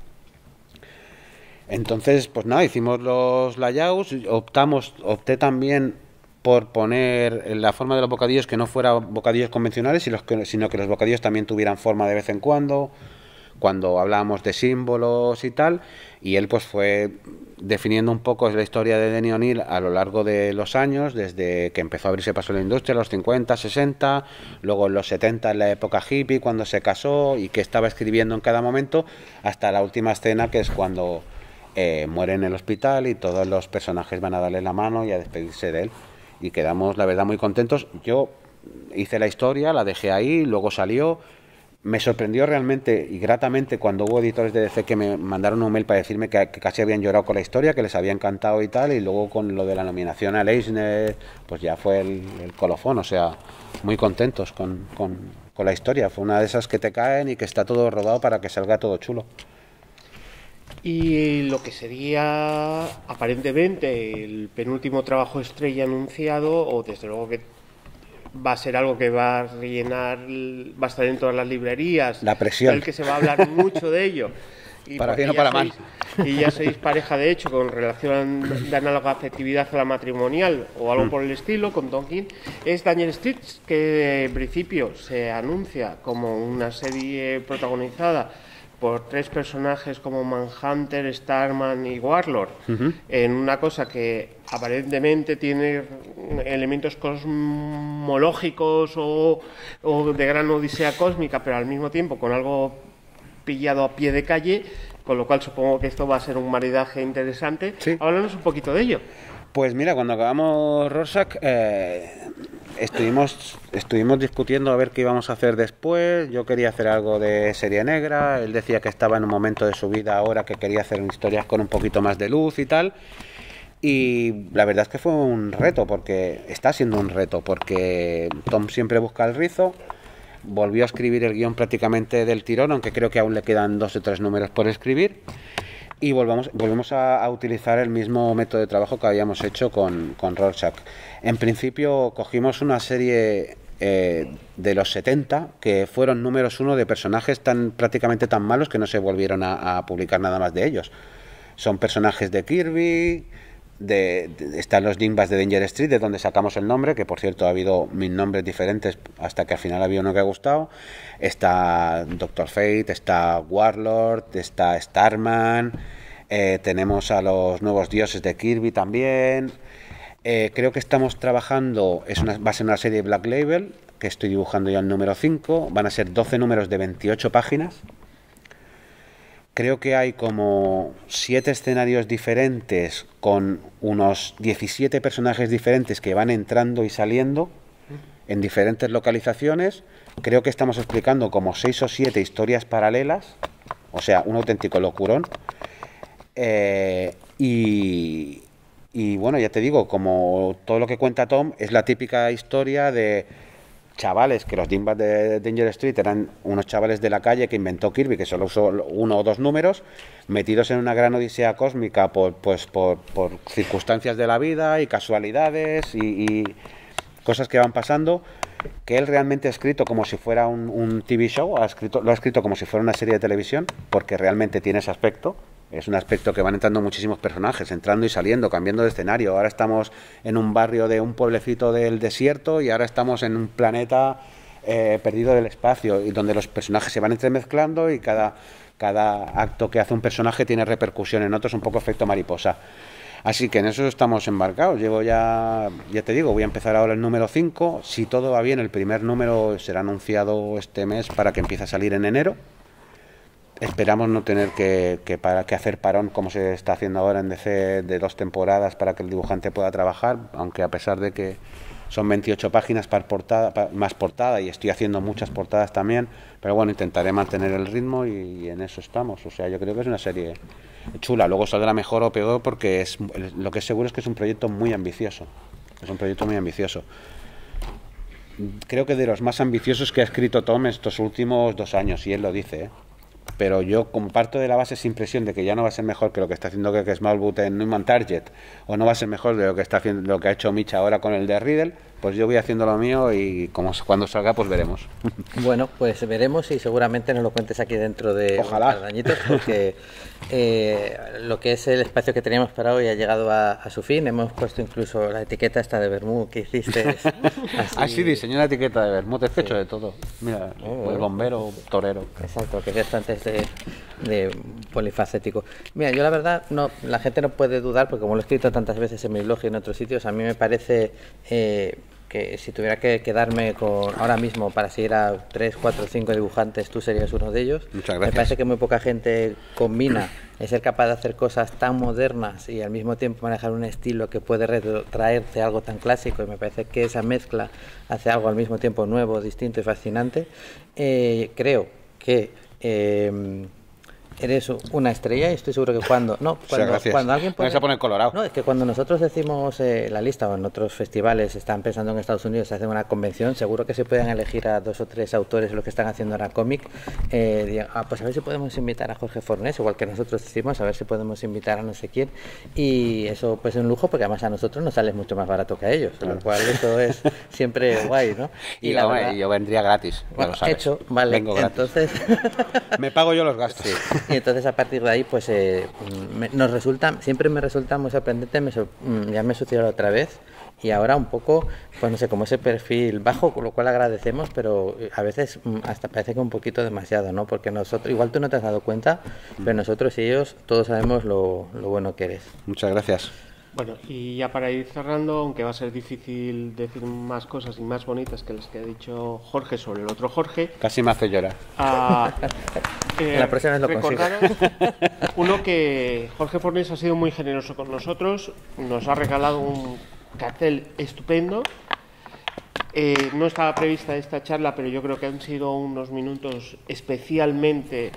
Entonces, pues nada, hicimos los layouts, opté también por poner la forma de los bocadillos que no fueran bocadillos convencionales, sino que los bocadillos también tuvieran forma de vez en cuando hablábamos de símbolos y tal, y él pues fue definiendo un poco la historia de Denny O'Neil a lo largo de los años, desde que empezó a abrirse paso en la industria, los 50, 60, luego en los 70, en la época hippie, cuando se casó y que estaba escribiendo en cada momento, hasta la última escena, que es cuando muere en el hospital y todos los personajes van a darle la mano y a despedirse de él. Y quedamos, la verdad, muy contentos. Yo hice la historia, la dejé ahí, luego salió. Me sorprendió realmente y gratamente cuando hubo editores de DC que me mandaron un mail para decirme que casi habían llorado con la historia, que les había encantado y tal, y luego con lo de la nominación al Eisner, pues ya fue el colofón. O sea, muy contentos con la historia. Fue una de esas que te caen y que está todo rodado para que salga todo chulo. Y lo que sería aparentemente el penúltimo trabajo estrella anunciado, o desde luego que va a ser algo que va a rellenar, va a estar en todas las librerías. La presión. El que se va a hablar mucho de ello. Y para bien o para mal. Y ya sois pareja, de hecho, con relación de análoga afectividad a la matrimonial o algo por el estilo, con Tom King. Es Daniel Streets, que en principio se anuncia como una serie protagonizada por tres personajes como Manhunter, Starman y Warlord, en una cosa que aparentemente tiene elementos cosmológicos o de gran odisea cósmica, pero al mismo tiempo con algo pillado a pie de calle, con lo cual supongo que esto va a ser un maridaje interesante. Sí. Háblanos un poquito de ello. Pues mira, cuando acabamos Rorschach, estuvimos discutiendo a ver qué íbamos a hacer después. Yo quería hacer algo de serie negra, él decía que estaba en un momento de su vida ahora que quería hacer historias con un poquito más de luz y tal. Y la verdad es que fue un reto, porque está siendo un reto, porque Tom siempre busca el rizo. Volvió a escribir el guión prácticamente del tirón, aunque creo que aún le quedan 2 o 3 números por escribir. Y volvemos a utilizar el mismo método de trabajo que habíamos hecho con Rorschach. En principio cogimos una serie de los 70, que fueron números 1 de personajes prácticamente tan malos que no se volvieron a publicar nada más de ellos. Son personajes de Kirby, están los Dingbats de Danger Street, de donde sacamos el nombre, que por cierto ha habido 1000 nombres diferentes hasta que al final había uno que ha gustado. Está Doctor Fate, está Warlord, está Starman, tenemos a los nuevos dioses de Kirby también. Creo que estamos trabajando, va a ser una serie Black Label, que estoy dibujando ya el número 5, van a ser 12 números de 28 páginas. Creo que hay como 7 escenarios diferentes con unos 17 personajes diferentes que van entrando y saliendo en diferentes localizaciones. Creo que estamos explicando como 6 o 7 historias paralelas, o sea, un auténtico locurón. Y bueno, ya te digo, como todo lo que cuenta Tom es la típica historia de chavales, que los Dingbats de Danger Street eran unos chavales de la calle que inventó Kirby, que solo usó 1 o 2 números, metidos en una gran odisea cósmica por circunstancias de la vida y casualidades y cosas que van pasando, que él realmente ha escrito como si fuera un TV show, lo ha escrito como si fuera una serie de televisión, porque realmente tiene ese aspecto. Es un aspecto que van entrando muchísimos personajes, entrando y saliendo, cambiando de escenario. Ahora estamos en un barrio de un pueblecito del desierto y ahora estamos en un planeta perdido del espacio, y donde los personajes se van entremezclando y cada acto que hace un personaje tiene repercusión en otros, un poco efecto mariposa. Así que en eso estamos embarcados. Llevo ya te digo, voy a empezar ahora el número 5. Si todo va bien, el primer número será anunciado este mes para que empiece a salir en enero. Esperamos no tener que hacer parón como se está haciendo ahora en DC de 2 temporadas para que el dibujante pueda trabajar, aunque a pesar de que son 28 páginas más portada, y estoy haciendo muchas portadas también, pero bueno, intentaré mantener el ritmo y en eso estamos. O sea, yo creo que es una serie chula. Luego saldrá mejor o peor, porque lo que es seguro es que es un proyecto muy ambicioso. Es un proyecto muy ambicioso. Creo que de los más ambiciosos que ha escrito Tom estos últimos 2 años, y él lo dice, ¿eh? Pero yo comparto de la base esa impresión de que ya no va a ser mejor que lo que está haciendo que Smallwood en Human Target, o no va a ser mejor de lo que está haciendo, lo que ha hecho Mitch ahora con el de Riddle. Pues yo voy haciendo lo mío y cuando salga pues veremos. Bueno, pues veremos, y seguramente nos lo cuentes aquí dentro de unos añitos, porque lo que es el espacio que teníamos para hoy ha llegado a su fin. Hemos puesto incluso la etiqueta esta de vermú que hiciste. Así diseñó la etiqueta de vermú, te has hecho de todo. Mira, el bombero, torero. Exacto, que esto antes de polifacético. Mira, yo la verdad, la gente no puede dudar, porque como lo he escrito tantas veces en mi blog y en otros sitios, a mí me parece... que si tuviera que quedarme con ahora mismo para seguir a 3, 4, 5 dibujantes, tú serías uno de ellos. Muchas gracias. Me parece que muy poca gente combina el ser capaz de hacer cosas tan modernas y al mismo tiempo manejar un estilo que puede retraerte algo tan clásico, y me parece que esa mezcla hace algo al mismo tiempo nuevo, distinto y fascinante. Creo que Eres una estrella y estoy seguro que cuando alguien pone... Me vas a poner colorado. No, es que cuando nosotros decimos la lista, o en otros festivales están pensando en Estados Unidos, se hace una convención, seguro que se pueden elegir a 2 o 3 autores los que están haciendo ahora cómic. Pues a ver si podemos invitar a Jorge Fornés, igual que nosotros decimos, a ver si podemos invitar a no sé quién. Y eso pues es un lujo, porque además a nosotros nos sale mucho más barato que a ellos, lo cual eso es siempre guay, ¿no? Y la verdad, yo vendría gratis, bueno, lo sabes. Hecho, vale. Vengo gratis. Entonces... Me pago yo los gastos. Sí. Y entonces a partir de ahí pues siempre me resulta muy sorprendente, ya me sucedió la otra vez y ahora un poco, pues no sé, como ese perfil bajo, con lo cual agradecemos, pero a veces hasta parece que un poquito demasiado, ¿no? Porque nosotros, igual tú no te has dado cuenta, pero nosotros y ellos todos sabemos lo bueno que eres. Muchas gracias. Bueno, y ya para ir cerrando, aunque va a ser difícil decir más cosas y más bonitas que las que ha dicho Jorge sobre el otro Jorge... Casi me hace llorar. La próxima vez lo consigo. Uno, que Jorge Fornés ha sido muy generoso con nosotros, nos ha regalado un cartel estupendo. No estaba prevista esta charla, pero yo creo que han sido unos minutos especialmente...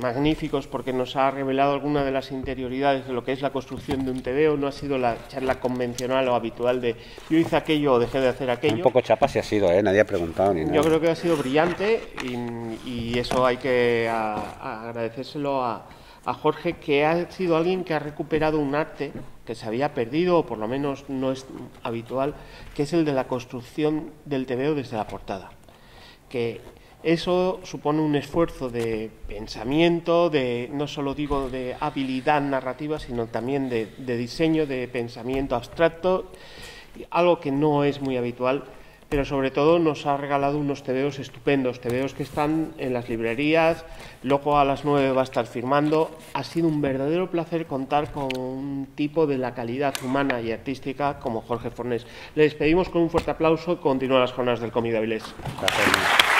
magníficos, porque nos ha revelado alguna de las interioridades de lo que es la construcción de un TVO. No ha sido la charla convencional o habitual de yo hice aquello o dejé de hacer aquello. Un poco chapa sí ha sido, nadie ha preguntado ni nada. Yo creo que ha sido brillante y eso hay que agradecérselo a Jorge, que ha sido alguien que ha recuperado un arte que se había perdido, o por lo menos no es habitual, que es el de la construcción del TVO desde la portada. Que eso supone un esfuerzo de pensamiento, de no solo digo de habilidad narrativa, sino también de diseño, de pensamiento abstracto, algo que no es muy habitual, pero sobre todo nos ha regalado unos tebeos estupendos, tebeos que están en las librerías, luego a las 9 va a estar firmando. Ha sido un verdadero placer contar con un tipo de la calidad humana y artística como Jorge Fornés. Le despedimos con un fuerte aplauso y continúan las jornadas del cómic de Avilés. Gracias.